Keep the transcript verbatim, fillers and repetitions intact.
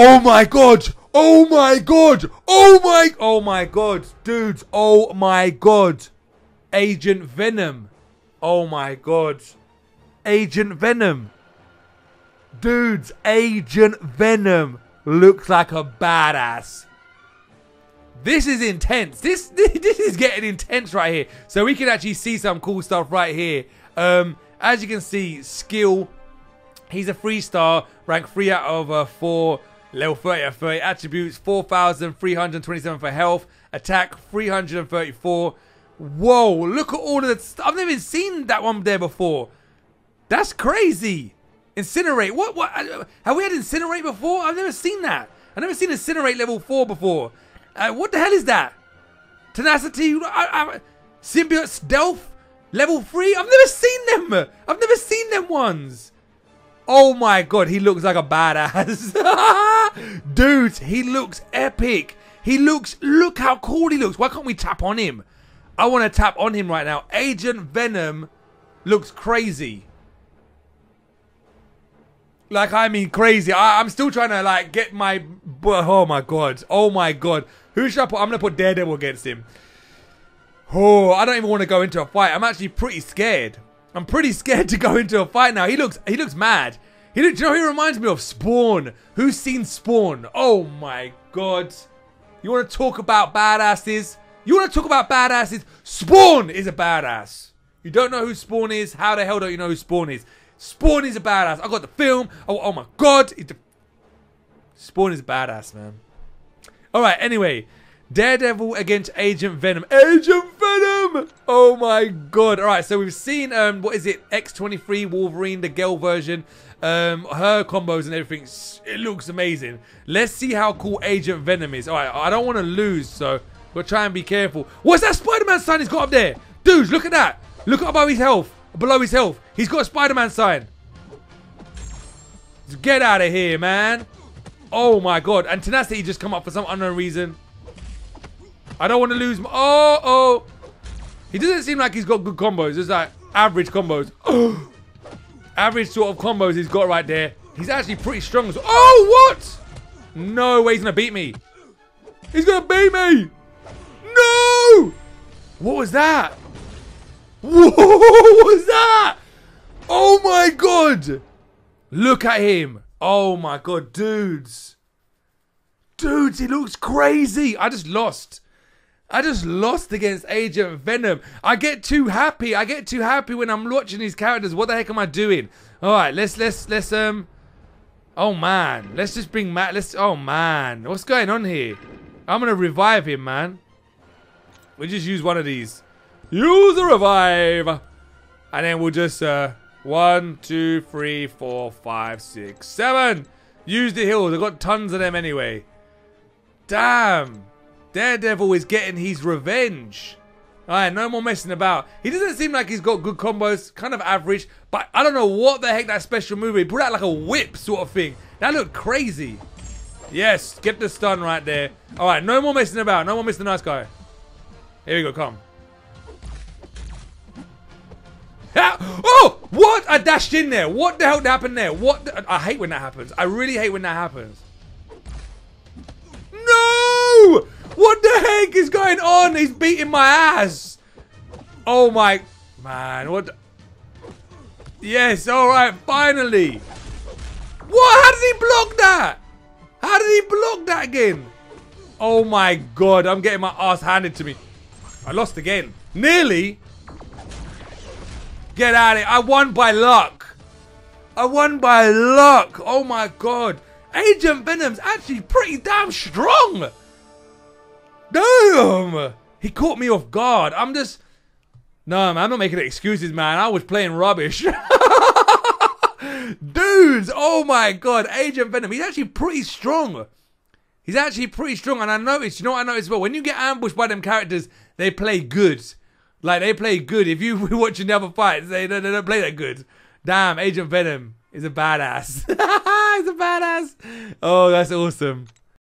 Oh my god! Oh my god! Oh my! Oh my god, dudes! Oh my god! Agent Venom! Oh my god! Agent Venom! Dudes, Agent Venom looks like a badass. This is intense. This, this this is getting intense right here. So we can actually see some cool stuff right here. Um, as you can see, skill. He's a three star, rank three out of uh, four, level thirty out of thirty. Attributes four thousand three hundred twenty-seven for health, attack three hundred thirty-four. Whoa! Look at all of that stuff. I've never even seen that one there before. That's crazy. Incinerate. What? What? Have we had incinerate before? I've never seen that. I've never seen incinerate level four before. Uh, what the hell is that? Tenacity, I, I, symbiote stealth, level three. I've never seen them. I've never seen them ones. Oh my god, he looks like a badass. Dudes, he looks epic. He looks, look how cool he looks. Why can't we tap on him? I want to tap on him right now. Agent Venom looks crazy. Like, I mean, crazy. I, I'm still trying to, like, get my... Oh, my God. Oh, my God. Who should I put? I'm going to put Daredevil against him. Oh, I don't even want to go into a fight. I'm actually pretty scared. I'm pretty scared to go into a fight now. He looks he looks mad. He look, do you know, he reminds me of Spawn. Who's seen Spawn? Oh, my God. You want to talk about badasses? You want to talk about badasses? Spawn is a badass. You don't know who Spawn is? How the hell don't you know who Spawn is? Spawn is a badass. I got the film. Oh, oh my god. It, Spawn is a badass, man. Alright, anyway. Daredevil against Agent Venom. Agent Venom! Oh my god. Alright, so we've seen, um, what is it? X twenty-three Wolverine, the girl version. Um, her combos and everything. It looks amazing. Let's see how cool Agent Venom is. Alright, I don't want to lose, so we'll try and be careful. What's that Spider-Man sign he's got up there? Dudes, look at that. Look up above his health. Below his health. He's got a Spider-Man sign. Get out of here, man. Oh, my God. And Tenacity just come up for some unknown reason. I don't want to lose my... Oh, oh. He doesn't seem like he's got good combos. It's like average combos. Oh. Average sort of combos he's got right there. He's actually pretty strong. Oh, what? No way he's going to beat me. He's going to beat me. No. What was that? Whoa, what was that? Oh my god! Look at him. Oh my god, dudes. Dudes, he looks crazy. I just lost. I just lost against Agent Venom. I get too happy. I get too happy when I'm watching these characters. What the heck am I doing? Alright, let's let's let's um oh man. Let's just bring Matt. Let's oh man. What's going on here? I'm gonna revive him, man. We just use one of these. Use the revive, and then we'll just uh, one, two, three, four, five, six, seven. Use the heals. I've got tons of them anyway. Damn, Daredevil is getting his revenge. All right, no more messing about. He doesn't seem like he's got good combos, kind of average. But I don't know what the heck that special move is. He brought out like a whip sort of thing. That looked crazy. Yes, get the stun right there. All right, no more messing about. No more missing the nice guy. Here we go. Come. Oh! What? I dashed in there. What the hell happened there? What? The I hate when that happens. I really hate when that happens. No! What the heck is going on? He's beating my ass. Oh my... Man, what the... Yes, alright, finally. What? How did he block that? How did he block that again? Oh my god, I'm getting my ass handed to me. I lost again. Nearly... Get out of it. I won by luck. I won by luck. Oh my god. Agent Venom's actually pretty damn strong. Damn. He caught me off guard. I'm just... No, man. I'm not making excuses, man. I was playing rubbish. Dudes. Oh my god. Agent Venom. He's actually pretty strong. He's actually pretty strong. And I noticed, you know what I noticed? Well, when you get ambushed by them characters, they play good. Like, they play good. If you were watching the other fights, they, they, they don't play that good. Damn, Agent Venom is a badass. He's a badass. Oh, that's awesome.